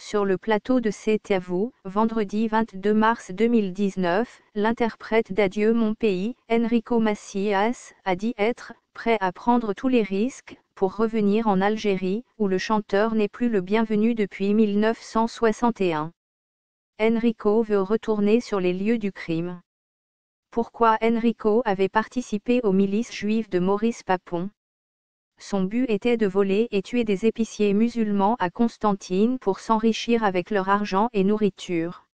Sur le plateau de C'est à vous, vendredi 22 mars 2019, l'interprète d'Adieu mon pays, Enrico Macias, a dit être « prêt à prendre tous les risques » pour revenir en Algérie, où le chanteur n'est plus le bienvenu depuis 1961. Enrico veut retourner sur les lieux du crime. Pourquoi Enrico avait participé aux milices juives de Maurice Papon? Son but était de voler et tuer des épiciers musulmans à Constantine pour s'enrichir avec leur argent et nourriture.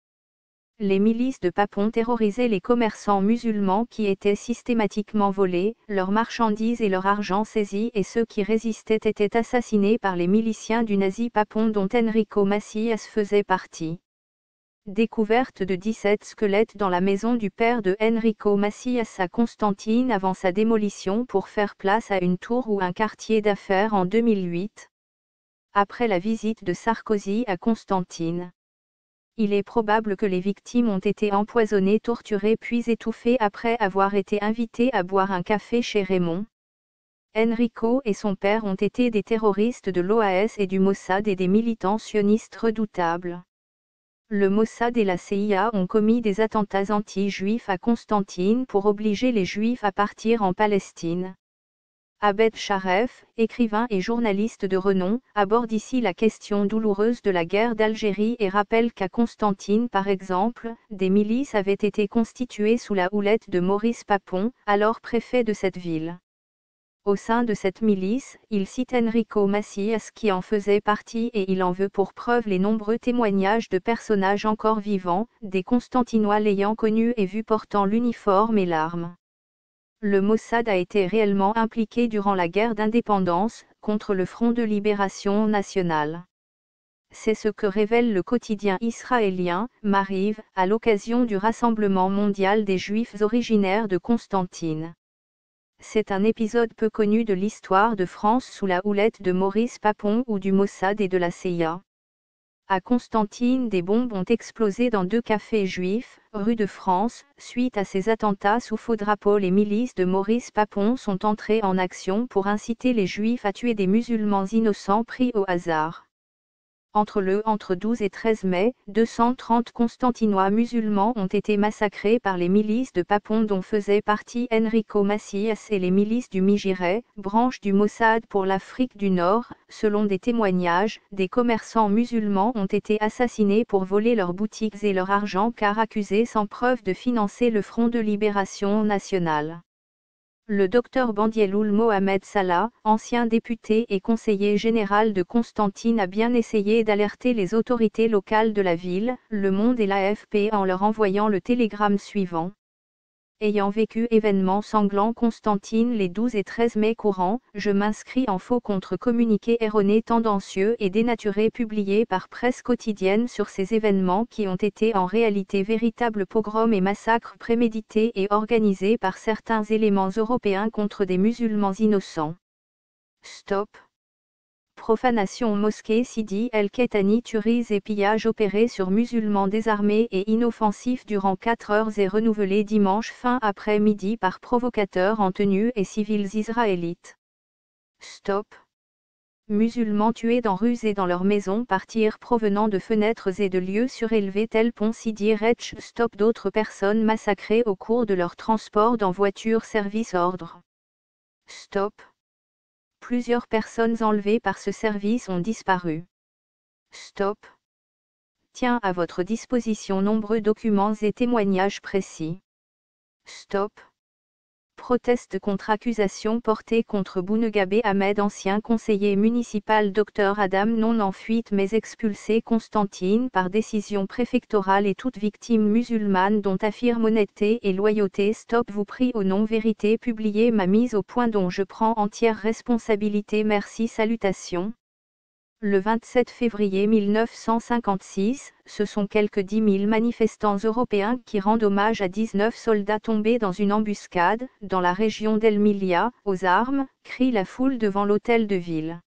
Les milices de Papon terrorisaient les commerçants musulmans qui étaient systématiquement volés, leurs marchandises et leur argent saisis, et ceux qui résistaient étaient assassinés par les miliciens du nazi Papon dont Enrico Macias faisait partie. Découverte de 17 squelettes dans la maison du père de Enrico Macias à Constantine avant sa démolition pour faire place à une tour ou un quartier d'affaires en 2008. Après la visite de Sarkozy à Constantine, il est probable que les victimes ont été empoisonnées, torturées puis étouffées après avoir été invitées à boire un café chez Raymond. Enrico et son père ont été des terroristes de l'OAS et du Mossad et des militants sionistes redoutables. Le Mossad et la CIA ont commis des attentats anti-juifs à Constantine pour obliger les juifs à partir en Palestine. Abed Charef, écrivain et journaliste de renom, aborde ici la question douloureuse de la guerre d'Algérie et rappelle qu'à Constantine par exemple, des milices avaient été constituées sous la houlette de Maurice Papon, alors préfet de cette ville. Au sein de cette milice, il cite Enrico Macias qui en faisait partie et il en veut pour preuve les nombreux témoignages de personnages encore vivants, des Constantinois l'ayant connu et vu portant l'uniforme et l'arme. Le Mossad a été réellement impliqué durant la guerre d'indépendance, contre le Front de Libération Nationale. C'est ce que révèle le quotidien israélien, Maariv, à l'occasion du Rassemblement mondial des Juifs originaires de Constantine. C'est un épisode peu connu de l'histoire de France sous la houlette de Maurice Papon ou du Mossad et de la CIA. À Constantine, des bombes ont explosé dans deux cafés juifs, rue de France, suite à ces attentats sous faux drapeau. Les milices de Maurice Papon sont entrées en action pour inciter les juifs à tuer des musulmans innocents pris au hasard. Entre 12 et 13 mai, 230 Constantinois musulmans ont été massacrés par les milices de Papon dont faisaient partie Enrico Macias et les milices du Misgeret, branche du Mossad pour l'Afrique du Nord. Selon des témoignages, des commerçants musulmans ont été assassinés pour voler leurs boutiques et leur argent car accusés sans preuve de financer le Front de Libération Nationale. Le docteur Bandieloul Mohamed Salah, ancien député et conseiller général de Constantine, a bien essayé d'alerter les autorités locales de la ville, Le Monde et l'AFP en leur envoyant le télégramme suivant. Ayant vécu événements sanglants Constantine les 12 et 13 mai courants, je m'inscris en faux contre communiqué erroné tendancieux et dénaturé publié par presse quotidienne sur ces événements qui ont été en réalité véritables pogroms et massacres prémédités et organisés par certains éléments européens contre des musulmans innocents. Stop. Profanation mosquée Sidi El-Ketani, tueries et pillages opérés sur musulmans désarmés et inoffensifs durant 4 heures et renouvelés dimanche fin après-midi par provocateurs en tenue et civils israélites. Stop. Musulmans tués dans rues et dans leurs maisons par tirs provenant de fenêtres et de lieux surélevés tels pont Sidi Retch. Stop. D'autres personnes massacrées au cours de leur transport dans voiture service ordre. Stop. Plusieurs personnes enlevées par ce service ont disparu. Stop. Tiens à votre disposition nombreux documents et témoignages précis. Stop. Proteste contre accusation portée contre Bounegabé Ahmed, ancien conseiller municipal, docteur Adam non en fuite mais expulsé Constantine par décision préfectorale et toute victime musulmane dont affirme honnêteté et loyauté. Stop. Vous prie au non-vérité publié ma mise au point dont je prends entière responsabilité. Merci. Salutations. Le 27 février 1956, ce sont quelques 10 000 manifestants européens qui rendent hommage à 19 soldats tombés dans une embuscade, dans la région d'El Moudjahid, aux armes, crie la foule devant l'hôtel de ville.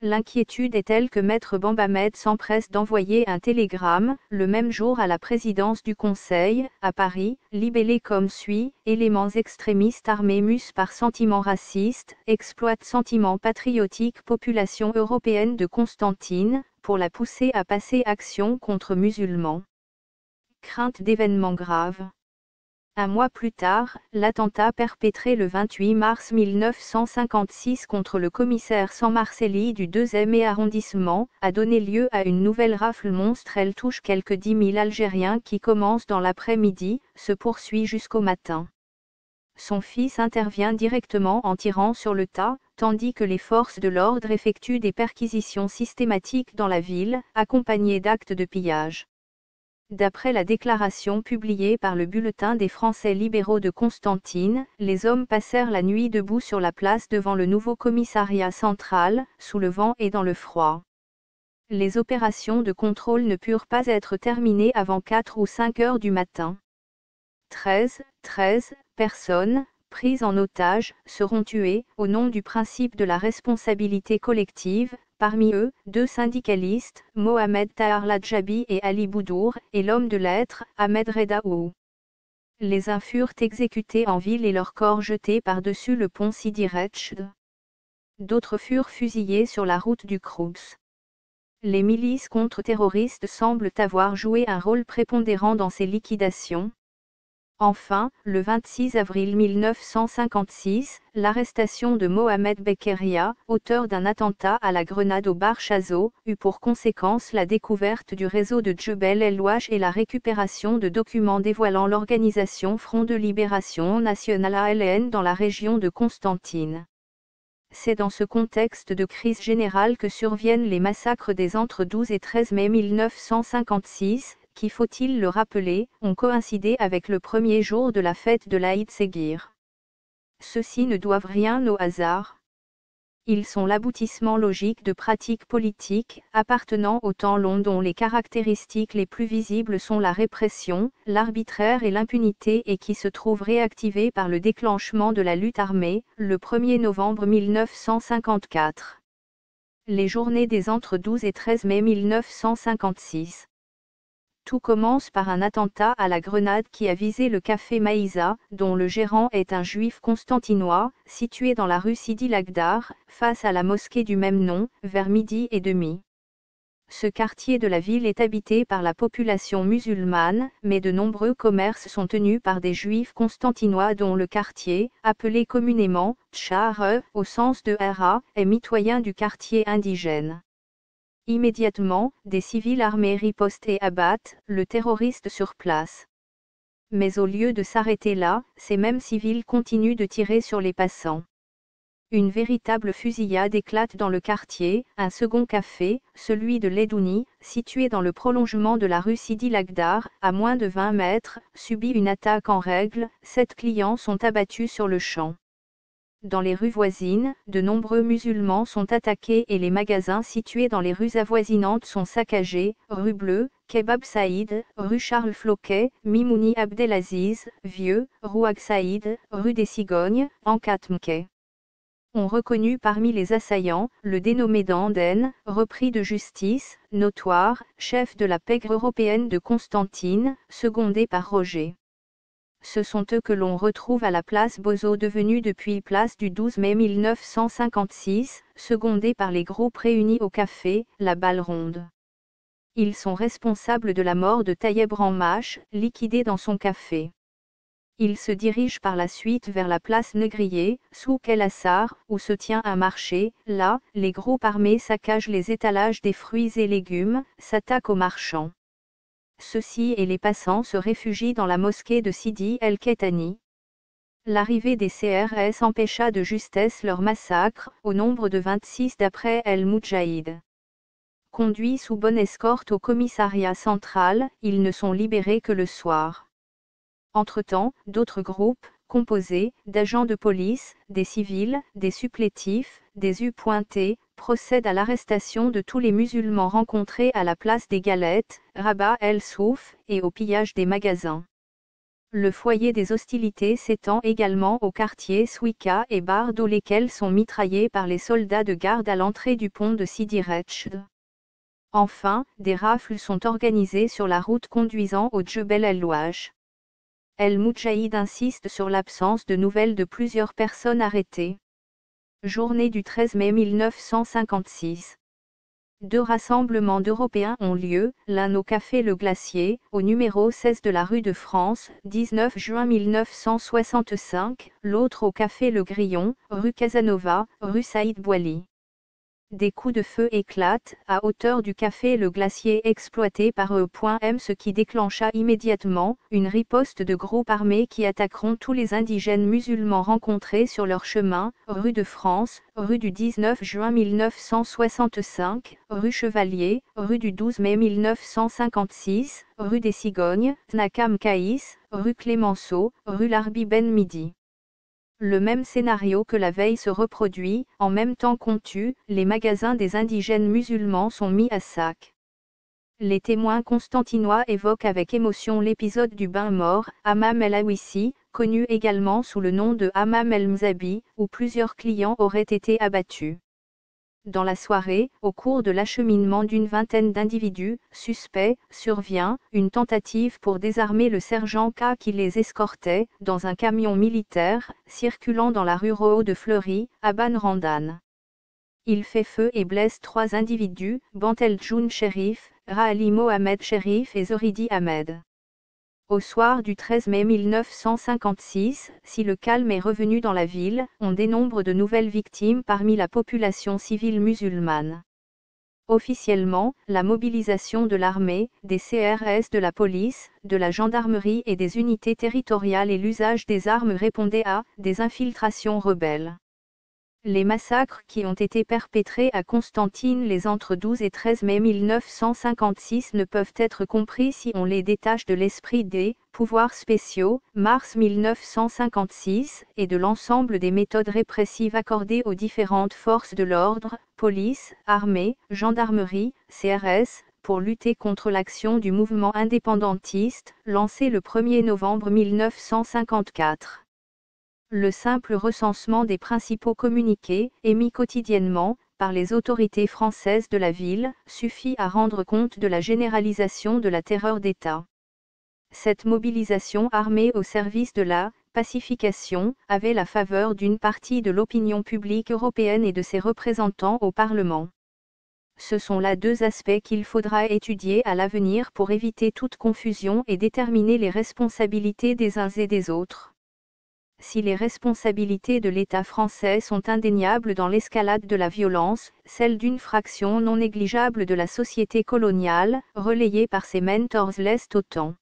L'inquiétude est telle que Maître Bambamed s'empresse d'envoyer un télégramme, le même jour à la présidence du Conseil, à Paris, libellé comme suit, éléments extrémistes armés mus par sentiments racistes, exploitent sentiments patriotiques population européenne de Constantine, pour la pousser à passer action contre musulmans. Crainte d'événements graves. Un mois plus tard, l'attentat perpétré le 28 mars 1956 contre le commissaire San Marcelli du 2e arrondissement, a donné lieu à une nouvelle rafle monstre. Elle touche quelques 10 000 Algériens qui commence dans l'après-midi, se poursuit jusqu'au matin. Son fils intervient directement en tirant sur le tas, tandis que les forces de l'ordre effectuent des perquisitions systématiques dans la ville, accompagnées d'actes de pillage. D'après la déclaration publiée par le Bulletin des Français libéraux de Constantine, les hommes passèrent la nuit debout sur la place devant le nouveau commissariat central, sous le vent et dans le froid. Les opérations de contrôle ne purent pas être terminées avant 4 ou 5 heures du matin. 13 personnes, prises en otage, seront tuées, au nom du principe de la responsabilité collective. Parmi eux, 2 syndicalistes, Mohamed Tahar Ladjabi et Ali Boudour, et l'homme de lettres, Ahmed Redaou. Les uns furent exécutés en ville et leurs corps jetés par-dessus le pont Sidiretchd. D'autres furent fusillés sur la route du Croubs. Les milices contre-terroristes semblent avoir joué un rôle prépondérant dans ces liquidations. Enfin, le 26 avril 1956, l'arrestation de Mohamed Bekeria, auteur d'un attentat à la grenade au bar Chazo, eut pour conséquence la découverte du réseau de Djebel El-Ouache et la récupération de documents dévoilant l'organisation Front de Libération Nationale (FLN) dans la région de Constantine. C'est dans ce contexte de crise générale que surviennent les massacres des entre 12 et 13 mai 1956, qui, faut-il le rappeler, ont coïncidé avec le premier jour de la fête de l'Aïd Séguir. Ceux-ci ne doivent rien au hasard. Ils sont l'aboutissement logique de pratiques politiques, appartenant au temps long dont les caractéristiques les plus visibles sont la répression, l'arbitraire et l'impunité et qui se trouvent réactivées par le déclenchement de la lutte armée, le 1er novembre 1954. Les journées des entre 12 et 13 mai 1956. Tout commence par un attentat à la grenade qui a visé le café Maïsa, dont le gérant est un juif constantinois, situé dans la rue Sidi Lagdar, face à la mosquée du même nom, vers 12h30. Ce quartier de la ville est habité par la population musulmane, mais de nombreux commerces sont tenus par des juifs constantinois dont le quartier, appelé communément « Tchare » au sens de « Hara », est mitoyen du quartier indigène. Immédiatement, des civils armés ripostent et abattent le terroriste sur place. Mais au lieu de s'arrêter là, ces mêmes civils continuent de tirer sur les passants. Une véritable fusillade éclate dans le quartier, un second café, celui de l'Edouni, situé dans le prolongement de la rue Sidi Lagdar, à moins de 20 mètres, subit une attaque en règle, 7 clients sont abattus sur le champ. Dans les rues voisines, de nombreux musulmans sont attaqués et les magasins situés dans les rues avoisinantes sont saccagés, rue Bleue, Kebab Saïd, rue Charles Floquet, Mimouni Abdelaziz, Vieux, Rouag Saïd, rue des Cigognes, Ankatmke. On reconnut parmi les assaillants, le dénommé Danden, repris de justice, notoire, chef de la pègre européenne de Constantine, secondé par Roger. Ce sont eux que l'on retrouve à la place Bozo devenue depuis place du 12 mai 1956, secondée par les groupes réunis au café, la Balle Ronde. Ils sont responsables de la mort de Tayeb Renmache, liquidé dans son café. Ils se dirigent par la suite vers la place Negrier, sous El Assar, où se tient un marché. Là, les groupes armés saccagent les étalages des fruits et légumes, s'attaquent aux marchands. Ceux-ci et les passants se réfugient dans la mosquée de Sidi El-Ketani. L'arrivée des CRS empêcha de justesse leur massacre, au nombre de 26 d'après El Moudjahid. Conduits sous bonne escorte au commissariat central, ils ne sont libérés que le soir. Entre-temps, d'autres groupes, composés d'agents de police, des civils, des supplétifs, des U-pointés, procède à l'arrestation de tous les musulmans rencontrés à la place des Galettes, Rabat El Souf, et au pillage des magasins. Le foyer des hostilités s'étend également aux quartiers Souika et Bardo, lesquels sont mitraillés par les soldats de garde à l'entrée du pont de Sidi Retched. Enfin, des rafles sont organisées sur la route conduisant au Djebel El-Louaj. El Moudjahid insiste sur l'absence de nouvelles de plusieurs personnes arrêtées. Journée du 13 mai 1956. Deux rassemblements d'Européens ont lieu, l'un au café Le Glacier, au numéro 16 de la rue de France, 19 juin 1965, l'autre au café Le Grillon, rue Casanova, rue Saïd Bouali. Des coups de feu éclatent, à hauteur du café Le Glacier exploité par E.M, ce qui déclencha immédiatement une riposte de groupes armés qui attaqueront tous les indigènes musulmans rencontrés sur leur chemin, rue de France, rue du 19 juin 1965, rue Chevalier, rue du 12 mai 1956, rue des Cigognes, Nakam Kaïs, rue Clémenceau, rue Larbi Ben Midi. Le même scénario que la veille se reproduit, en même temps qu'on tue, les magasins des indigènes musulmans sont mis à sac. Les témoins constantinois évoquent avec émotion l'épisode du bain mort, Hammam el-Awissi, connu également sous le nom de Hammam el-Mzabi, où plusieurs clients auraient été abattus. Dans la soirée, au cours de l'acheminement d'une vingtaine d'individus suspects, survient une tentative pour désarmer le sergent K qui les escortait dans un camion militaire circulant dans la rue Roho de Fleury, à Ban-Randan. Il fait feu et blesse trois individus, Banteljoun Sherif, Rahali Mohamed Sherif et Zoridi Ahmed. Au soir du 13 mai 1956, si le calme est revenu dans la ville, on dénombre de nouvelles victimes parmi la population civile musulmane. Officiellement, la mobilisation de l'armée, des CRS de la police, de la gendarmerie et des unités territoriales et l'usage des armes répondaient à des infiltrations rebelles. Les massacres qui ont été perpétrés à Constantine les entre 12 et 13 mai 1956 ne peuvent être compris si on les détache de l'esprit des « pouvoirs spéciaux » mars 1956 et de l'ensemble des méthodes répressives accordées aux différentes forces de l'ordre, police, armée, gendarmerie, CRS, pour lutter contre l'action du mouvement indépendantiste, lancé le 1er novembre 1954. Le simple recensement des principaux communiqués, émis quotidiennement, par les autorités françaises de la ville, suffit à rendre compte de la généralisation de la terreur d'État. Cette mobilisation armée au service de la pacification avait la faveur d'une partie de l'opinion publique européenne et de ses représentants au Parlement. Ce sont là deux aspects qu'il faudra étudier à l'avenir pour éviter toute confusion et déterminer les responsabilités des uns et des autres. Si les responsabilités de l'État français sont indéniables dans l'escalade de la violence, celles d'une fraction non négligeable de la société coloniale, relayée par ses mentors l'est autant.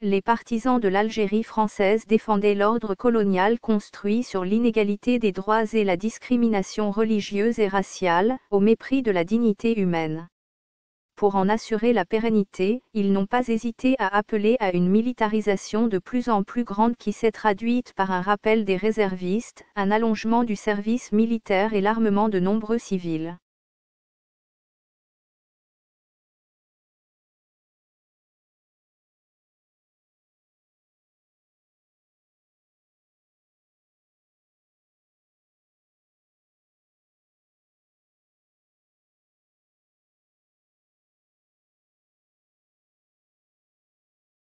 Les partisans de l'Algérie française défendaient l'ordre colonial construit sur l'inégalité des droits et la discrimination religieuse et raciale, au mépris de la dignité humaine. Pour en assurer la pérennité, ils n'ont pas hésité à appeler à une militarisation de plus en plus grande qui s'est traduite par un rappel des réservistes, un allongement du service militaire et l'armement de nombreux civils.